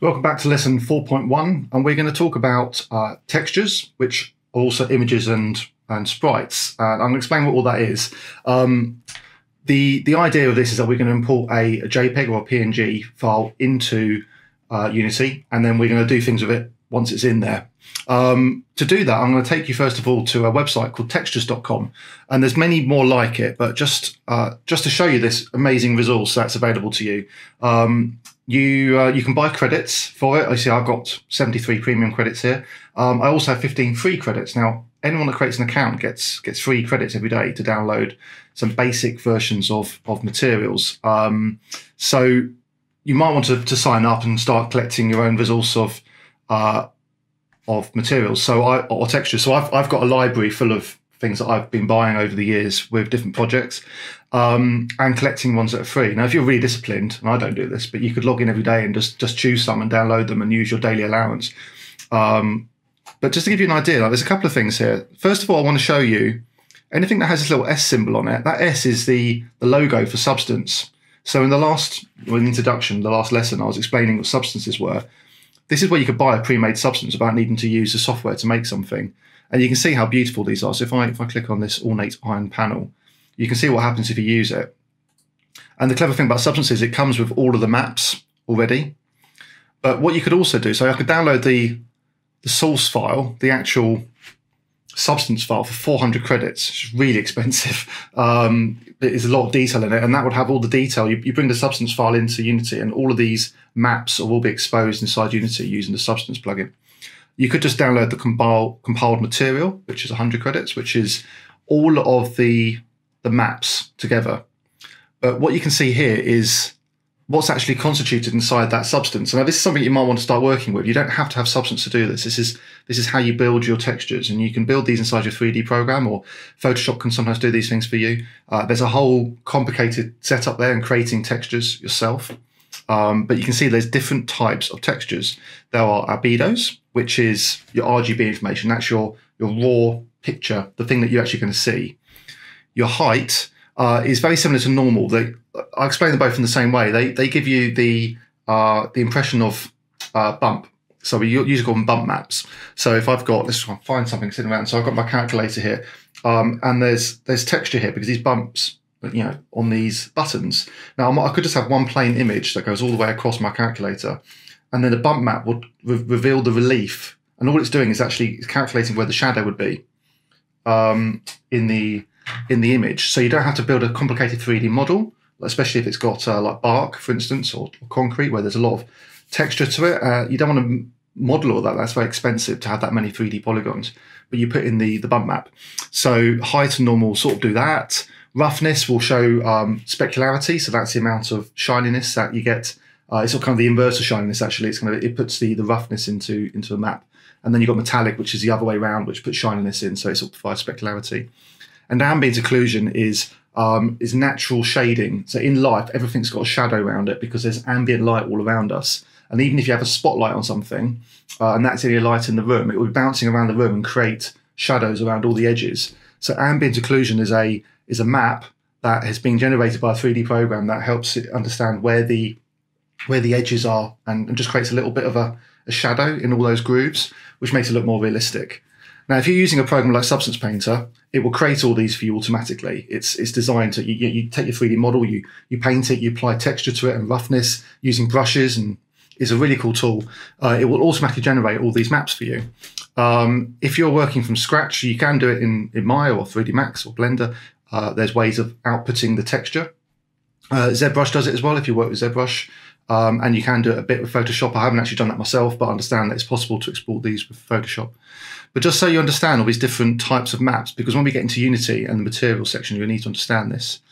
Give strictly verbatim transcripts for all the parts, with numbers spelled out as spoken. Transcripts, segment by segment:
So welcome back to lesson four point one, and we're going to talk about uh, textures, which are also images and, and sprites. And I'm going to explain what all that is. Um, the, the idea of this is that we're going to import a, a JPEG or a P N G file into uh, Unity, and then we're going to do things with it once it's in there. Um, to do that, I'm going to take you first of all to a website called textures dot com, and there's many more like it, but just uh, just to show you this amazing resource that's available to you, um, you uh, you can buy credits for it. I see I've got seventy-three premium credits here. Um, I also have fifteen free credits. Now, anyone that creates an account gets gets free credits every day to download some basic versions of of materials. Um, so you might want to, to sign up and start collecting your own resource of uh, of materials, so I or textures. So I've I've got a library full of things that I've been buying over the years with different projects, um, and collecting ones that are free. Now, if you're really disciplined, and I don't do this, but you could log in every day and just just choose some and download them and use your daily allowance. Um, but just to give you an idea, like, there's a couple of things here. First of all, I want to show you anything that has this little S symbol on it. That S is the the logo for Substance. So in the last well, in the introduction, the last lesson, I was explaining what substances were. This is where you could buy a pre-made substance without needing to use the software to make something. And you can see how beautiful these are. So if I, if I click on this Ornate Iron panel, you can see what happens if you use it. And the clever thing about Substance is it comes with all of the maps already. But what you could also do, so I could download the, the source file, the actual substance file for four hundred credits. It's really expensive. Um, there's a lot of detail in it, and that would have all the detail. You, you bring the substance file into Unity, and all of these maps will all be exposed inside Unity using the Substance plugin. You could just download the compile, compiled material, which is one hundred credits, which is all of the, the maps together. But what you can see here is what's actually constituted inside that substance. Now, this is something you might want to start working with. You don't have to have Substance to do this. This is this is how you build your textures, and you can build these inside your three D program, or Photoshop can sometimes do these things for you. Uh, there's a whole complicated setup there in creating textures yourself. Um, but you can see there's different types of textures. There are albedos, which is your R G B information. That's your, your raw picture, the thing that you're actually going to see. Your height uh, is very similar to normal. They, I explain them both in the same way. They they give you the uh, the impression of uh, bump. So we usually call them bump maps. So if I've got, let's try and find something sitting around. So I've got my calculator here, um, and there's there's texture here because these bumps, you know, on these buttons. Now I could just have one plain image that goes all the way across my calculator, and then the bump map would re reveal the relief. And all it's doing is actually calculating where the shadow would be um, in the in the image. So you don't have to build a complicated three D model, especially if it's got uh, like bark, for instance, or, or concrete, where there's a lot of texture to it. Uh, you don't want to model all that. That's very expensive to have that many three D polygons, but you put in the, the bump map. So height and normal sort of do that. Roughness will show um, specularity. So that's the amount of shininess that you get. Uh, it's all kind of the inverse of shininess, actually. It's kind of, it puts the, the roughness into, into a map. And then you've got metallic, which is the other way around, which puts shininess in. So it sort of provides specularity. And ambient occlusion is Um, is natural shading. So in life, everything's got a shadow around it because there's ambient light all around us. And even if you have a spotlight on something, uh, and that's the only light in the room, it will be bouncing around the room and create shadows around all the edges. So ambient occlusion is a is a map that has been generated by a three D program that helps it understand where the where the edges are, and, and just creates a little bit of a, a shadow in all those grooves, which makes it look more realistic. Now, if you're using a program like Substance Painter, it will create all these for you automatically. It's it's designed to, you, you take your three D model, you you paint it, you apply texture to it and roughness using brushes, and is a really cool tool. Uh, it will automatically generate all these maps for you. Um, if you're working from scratch, you can do it in, in Maya or three D Max or Blender. Uh, there's ways of outputting the texture. Uh, ZBrush does it as well if you work with ZBrush. Um, and you can do it a bit with Photoshop. I haven't actually done that myself, but I understand that it's possible to export these with Photoshop. But just so you understand all these different types of maps, because when we get into Unity and the material section, you'll need to understand this.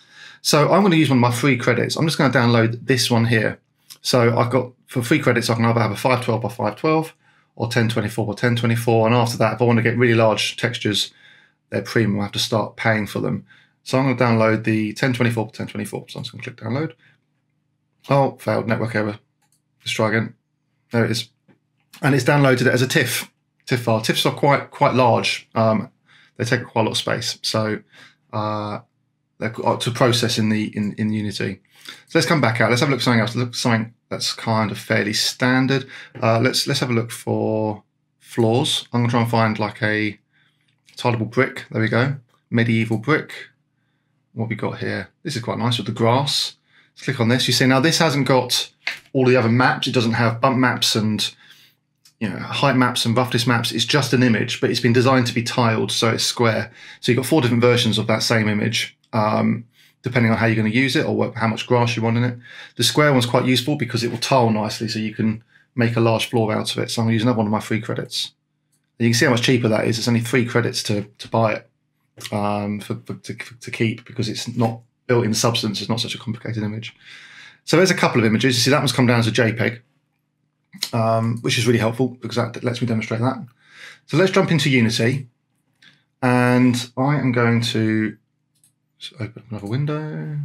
So I'm going to use one of my free credits. I'm just going to download this one here. So I've got, for free credits, I can either have a five twelve by five twelve or ten twenty-four by ten twenty-four. And after that, if I want to get really large textures, they're premium, I have to start paying for them. So I'm going to download the ten twenty-four by ten twenty-four. So I'm just going to click download. Oh, failed, network error. Let's try again. There it is. And it's downloaded it as a TIFF, TIFF file. TIFFs are quite quite large. Um, they take quite a lot of space. So uh, to process in the in, in Unity. So let's come back out. Let's have a look at something else. Look at something that's kind of fairly standard. Uh, let's let's have a look for floors. I'm gonna try and find like a tileable brick. There we go. Medieval brick. What have we got here? This is quite nice with the grass. Let's click on this. You see now this hasn't got all the other maps. It doesn't have bump maps and you know height maps and roughness maps. It's just an image, but it's been designed to be tiled, so it's square. So you've got four different versions of that same image. Um, depending on how you're going to use it or what, how much grass you want in it. The square one's quite useful because it will tile nicely so you can make a large floor out of it. So I'm going to use another one of my free credits. And you can see how much cheaper that is. It's only three credits to, to buy it um, for, for, to, for, to keep because it's not built in Substance. It's not such a complicated image. So there's a couple of images. You see that one's come down as a JPEG, um, which is really helpful because that lets me demonstrate that. So let's jump into Unity. And I am going to... so open another window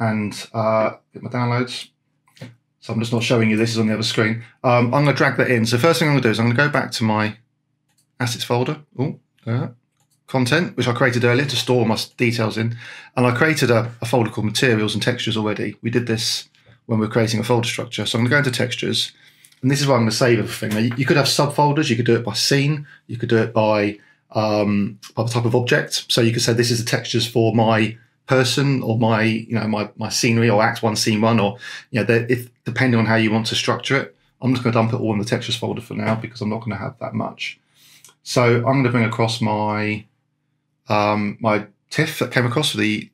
and uh, get my downloads. So I'm just not showing you, this is on the other screen. Um, I'm going to drag that in. So first thing I'm going to do is I'm going to go back to my assets folder, oh, uh, content, which I created earlier to store my details in. And I created a, a folder called materials and textures already. We did this when we were creating a folder structure. So I'm going to go into textures, and this is where I'm going to save everything. Now, you, you could have subfolders. You could do it by scene. You could do it by... um by the type of object. So you could say this is the textures for my person or my you know my my scenery or act one scene one or you know if depending on how you want to structure it. I'm just going to dump it all in the textures folder for now because I'm not going to have that much. So I'm going to bring across my um my TIFF that came across for the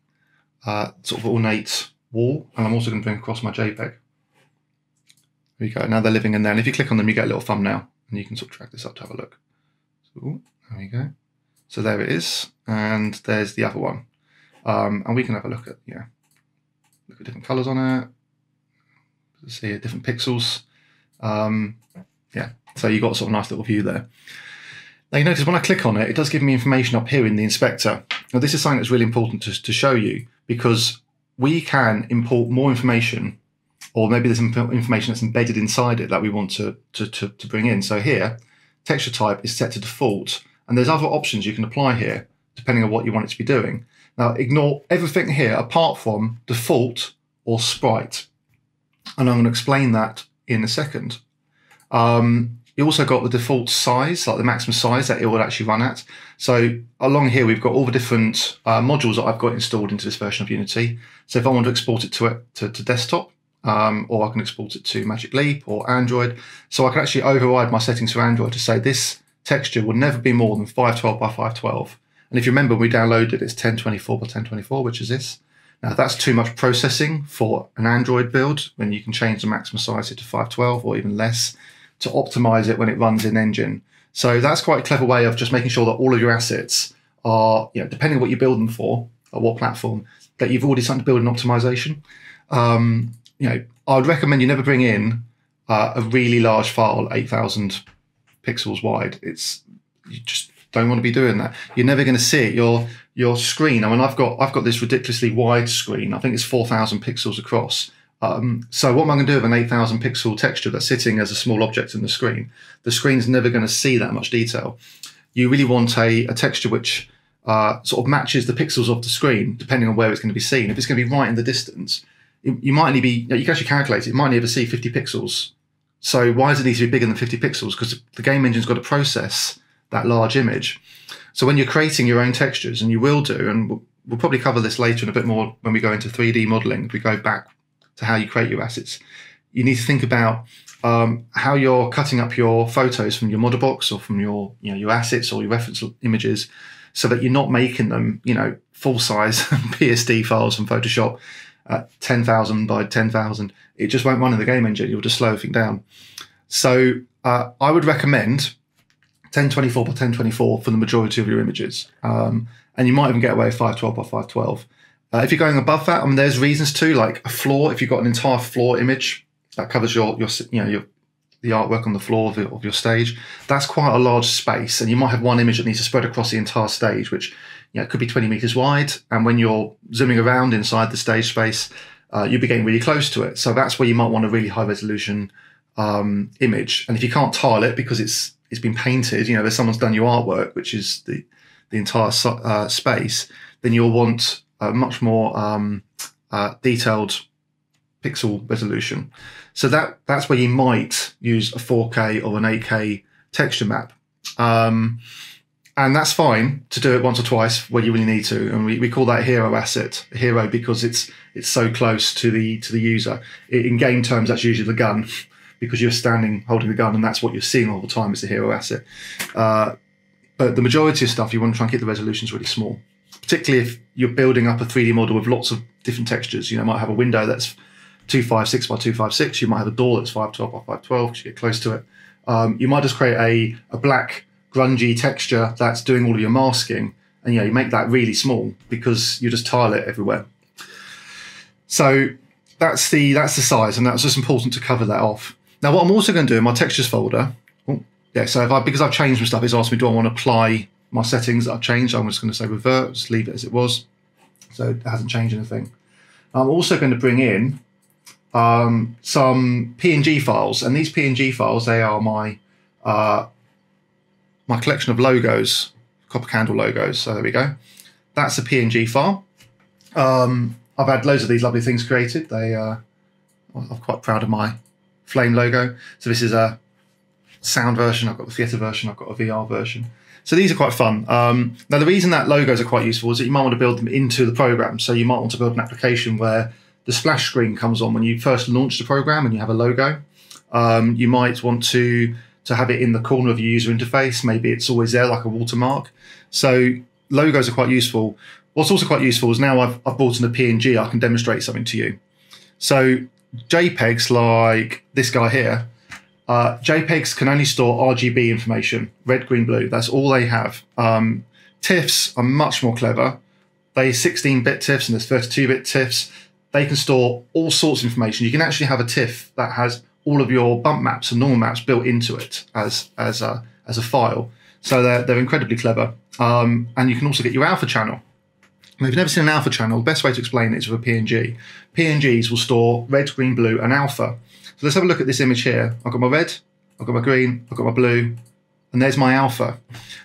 uh sort of ornate wall, and I'm also going to bring across my JPEG. There you go. Now they're living in there, and if you click on them you get a little thumbnail and you can sort of drag this up to have a look. So there we go. So there it is, and there's the other one, um, and we can have a look at yeah, look at different colours on it. See different pixels, um, yeah. So you 've got a sort of nice little view there. Now you notice when I click on it, it does give me information up here in the inspector. Now this is something that's really important to, to show you because we can import more information, or maybe there's information that's embedded inside it that we want to to to, to bring in. So here, texture type is set to default. And there's other options you can apply here, depending on what you want it to be doing. Now, ignore everything here apart from default or sprite. And I'm going to explain that in a second. Um, you also got the default size, like the maximum size that it would actually run at. So along here, we've got all the different uh, modules that I've got installed into this version of Unity. So if I want to export it to, it, to, to desktop, um, or I can export it to Magic Leap or Android. So I can actually override my settings for Android to say this texture will never be more than five twelve by five twelve. And if you remember, we downloaded it's ten twenty-four by ten twenty-four, which is this. Now that's too much processing for an Android build when you can change the maximum size to five twelve or even less to optimize it when it runs in engine. So that's quite a clever way of just making sure that all of your assets are, you know, depending on what you build them for or what platform, that you've already started to build an optimization. Um, you know, I'd recommend you never bring in uh, a really large file, eight thousand pixels wide. It's, you just don't want to be doing that. You're never going to see it. Your your screen. I mean, I've got I've got this ridiculously wide screen. I think it's four thousand pixels across. Um, so what am I going to do with an eight thousand pixel texture that's sitting as a small object in the screen? The screen's never going to see that much detail. You really want a, a texture which uh, sort of matches the pixels of the screen, depending on where it's going to be seen. If it's going to be right in the distance, it, you might only be. You know, you can actually calculate it. You might only ever see fifty pixels. So why does it need to be bigger than fifty pixels? Because the game engine's got to process that large image. So when you're creating your own textures, and you will do, and we'll probably cover this later in a bit more when we go into three D modeling, if we go back to how you create your assets, you need to think about um, how you're cutting up your photos from your model box or from your, you know, your assets or your reference images so that you're not making them, you know, full-size P S D files from Photoshop at ten thousand by ten thousand, it just won't run in the game engine. You'll just slow everything down. So uh, I would recommend ten twenty-four by ten twenty-four for the majority of your images. Um, and you might even get away with five twelve by five twelve. Uh, if you're going above that, I mean, there's reasons to, like a floor. If you've got an entire floor image that covers your, your you know, your, the artwork on the floor of, the, of your stage, that's quite a large space. And you might have one image that needs to spread across the entire stage, which you know, it could be twenty meters wide. And when you're zooming around inside the stage space, uh, you'll be getting really close to it. So that's where you might want a really high resolution um, image. And if you can't tile it because it's it's been painted, you know, there's someone's done your artwork, which is the, the entire uh, space, then you'll want a much more um, uh, detailed pixel resolution. So that that's where you might use a four K or an eight K texture map. Um, and that's fine to do it once or twice where you really need to. And we, we call that hero asset, hero, because it's it's so close to the to the user. In game terms, that's usually the gun, because you're standing holding the gun and that's what you're seeing all the time. It's a hero asset. Uh, but the majority of stuff, you want to try and keep the resolutions really small, particularly if you're building up a three D model with lots of different textures. You know, you might have a window that's two fifty-six by two fifty-six. You might have a door that's five twelve by five twelve because you get close to it. Um, you might just create a, a black grungy texture that's doing all of your masking, and you know, you make that really small because you just tile it everywhere. So that's the that's the size, and that's just important to cover that off. Now, what I'm also going to do in my textures folder, oh, yeah. So if I, because I've changed some stuff, it's asked me, do I want to apply my settings that I've changed? I'm just going to say revert, just leave it as it was, so it hasn't changed anything. I'm also going to bring in um, some P N G files, and these P N G files, they are my uh, my collection of logos, copper candle logos. So there we go. That's a P N G file. Um, I've had loads of these lovely things created. They, uh, I'm quite proud of my flame logo. So this is a sound version. I've got the theatre version. I've got a V R version. So these are quite fun. Um, now, the reason that logos are quite useful is that you might want to build them into the program. So you might want to build an application where the splash screen comes on when you first launch the program and you have a logo. Um, you might want to, to have it in the corner of your user interface. Maybe it's always there like a watermark. So logos are quite useful. What's also quite useful is now I've, I've brought in a P N G, I can demonstrate something to you. So JPEGs like this guy here, uh, JPEGs can only store R G B information, red, green, blue. That's all they have. Um, TIFFs are much more clever. They sixteen bit TIFFs and there's thirty-two bit TIFFs. They can store all sorts of information. You can actually have a TIFF that has all of your bump maps and normal maps built into it as, as, a, as a file. So they're, they're incredibly clever. Um, and you can also get your alpha channel. Now, if you've never seen an alpha channel, the best way to explain it is with a P N G. P N Gs will store red, green, blue, and alpha. So let's have a look at this image here. I've got my red, I've got my green, I've got my blue, and there's my alpha.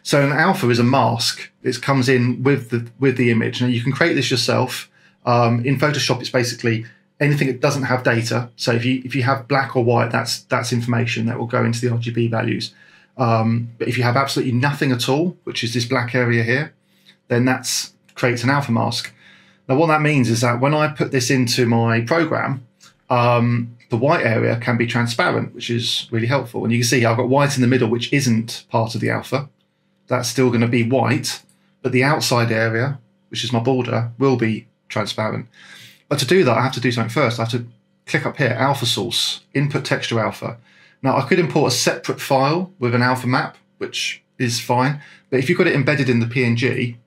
So an alpha is a mask. It comes in with the, with the image. Now, you can create this yourself. Um, in Photoshop, it's basically anything that doesn't have data. So if you, if you have black or white, that's, that's information that will go into the R G B values. Um, but if you have absolutely nothing at all, which is this black area here, then that's creates an alpha mask. Now, what that means is that when I put this into my program, um, the white area can be transparent, which is really helpful. And you can see I've got white in the middle, which isn't part of the alpha. That's still going to be white, but the outside area, which is my border, will be transparent. But to do that, I have to do something first. I have to click up here, alpha source, input texture alpha. Now, I could import a separate file with an alpha map, which is fine. But if you've got it embedded in the P N G,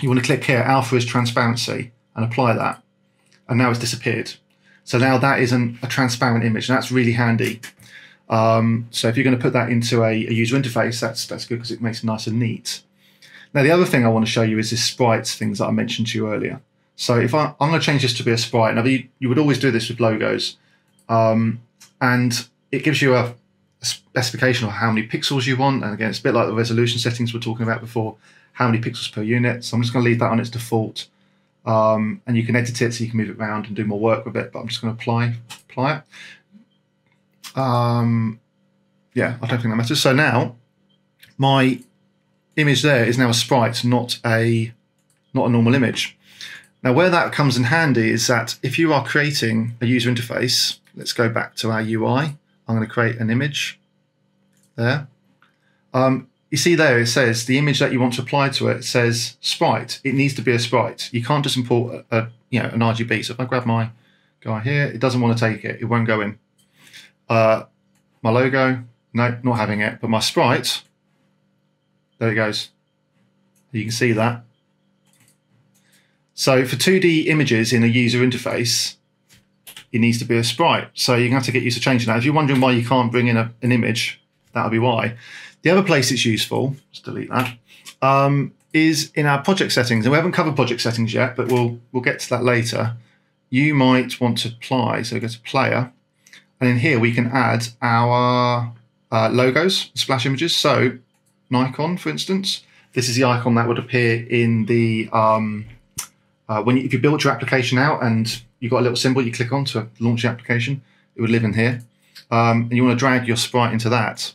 you want to click here, alpha is transparency, and apply that. And now it's disappeared. So now that is an, a transparent image, and that's really handy. Um, so if you're going to put that into a, a user interface, that's, that's good because it makes it nice and neat. Now, the other thing I want to show you is this sprites things that I mentioned to you earlier. So if I, I'm going to change this to be a sprite. Now, you, you would always do this with logos. Um, and it gives you a, a specification of how many pixels you want. And again, it's a bit like the resolution settings we were talking about before. How many pixels per unit. So I'm just going to leave that on its default. Um, and you can edit it so you can move it around and do more work with it, but I'm just going to apply, apply it. Um, yeah, I don't think that matters. So now my image there is now a sprite, not a, not a normal image. Now, where that comes in handy is that if you are creating a user interface, let's go back to our U I. I'm going to create an image there. Um, You see there, it says the image that you want to apply to it says sprite. It needs to be a sprite. You can't just import a, a you know, an R G B. So if I grab my guy here, it doesn't want to take it. It won't go in. Uh, my logo, no, not having it. But my sprite, there it goes. You can see that. So for two D images in a user interface, it needs to be a sprite. So you're going to have to get used to changing that. If you're wondering why you can't bring in a, an image, that'll be why. The other place it's useful, let's delete that, um, is in our project settings. And we haven't covered project settings yet, but we'll we'll get to that later. You might want to apply, so go to player, and in here we can add our uh, logos, splash images. So Nikon, for instance, this is the icon that would appear in the um, Uh, when you, if you built your application out and you've got a little symbol you click on to launch the application, it would live in here. Um, and you want to drag your sprite into that.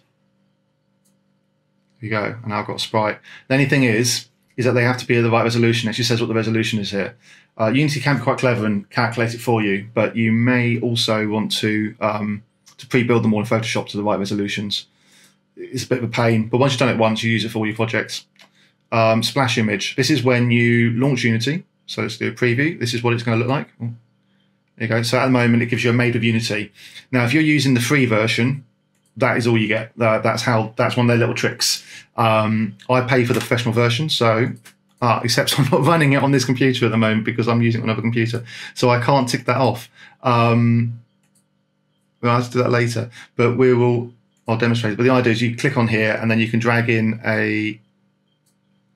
There you go, and now I've got a sprite. The only thing is, is that they have to be at the right resolution. It actually says what the resolution is here. Uh, Unity can be quite clever and calculate it for you, but you may also want to um, to pre-build them all in Photoshop to the right resolutions. It's a bit of a pain, but once you've done it once, you use it for all your projects. Um, splash image. This is when you launch Unity. So let's do a preview. This is what it's going to look like. There you go. So at the moment, it gives you a made of Unity. Now, if you're using the free version, that is all you get. Uh, that's how. That's one of their little tricks. Um, I pay for the professional version, so uh, except I'm not running it on this computer at the moment because I'm using it on another computer, so I can't tick that off. Um, well, I'll have to do that later, but we will. I'll demonstrate it. But the idea is you click on here, and then you can drag in a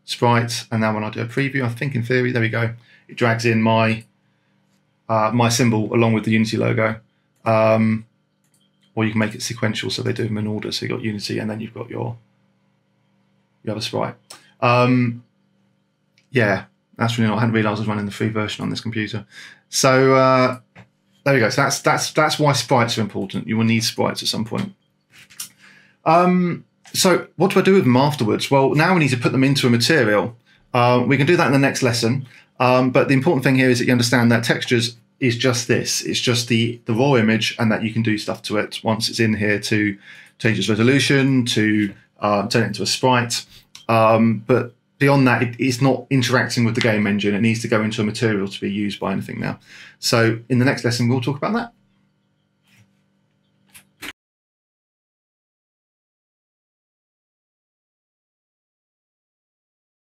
sprite. And now when I do a preview, I think in theory, there we go. It drags in my uh, my symbol along with the Unity logo. Um, Or you can make it sequential, so they do them in order. So you've got Unity, and then you've got your your other sprite. Um, yeah, that's really not. I hadn't realised I was running the free version on this computer. So uh, there we go. So that's that's that's why sprites are important. You will need sprites at some point. Um, so what do I do with them afterwards? Well, now we need to put them into a material. Uh, we can do that in the next lesson. Um, but the important thing here is that you understand that textures is just this, it's just the, the raw image, and that you can do stuff to it once it's in here to change its resolution, to uh, turn it into a sprite. Um, but beyond that, it, it's not interacting with the game engine. It needs to go into a material to be used by anything now. So in the next lesson, we'll talk about that.